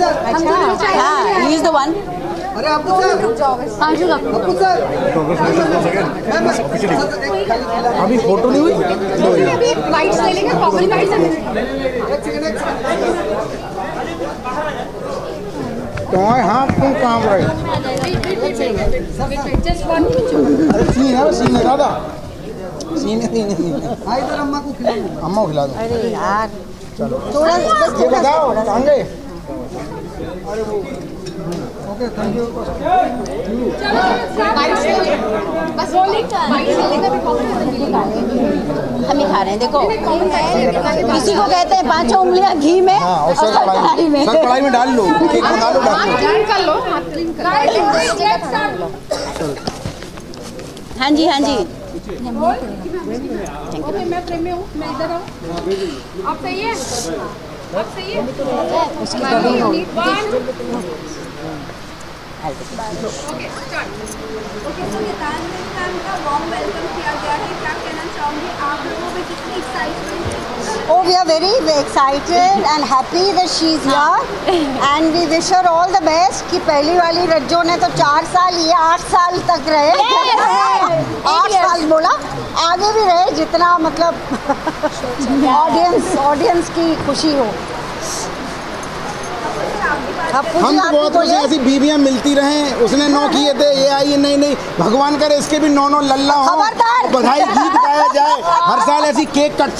अभी फोटो नहीं हुई हाँ तुम काम रहे दादा अम्मा को खिला दो। अरे यार चलो थोड़ा ये बताओ अरे वो ओके थैंक यू चलो बस हम ही खा रहे हैं। देखो किसी को कहते हैं पांचों उंगलियां घी में और कढ़ाई में डाल लो हाँ जी हाँ जी ओके मैं फ्रेम में हूँ मैं इधर आऊँ आप सही है उसकी Oh, we are very excited and happy that she is here, and we wish her all the best. कि पहली वाली रज्जो ने तो 4 साल ये 8 साल तक रहे 8 साल बोला आगे भी रहे जितना मतलब ऑडियंस की खुशी हो। हम तो बहुत खुशी ऐसी बीवियाँ मिलती रहें। उसने 9 किए थे ये आई नहीं भगवान करे इसके भी 9 लल्ला हो बधाई गीत गाया जाए हर साल ऐसी केक कट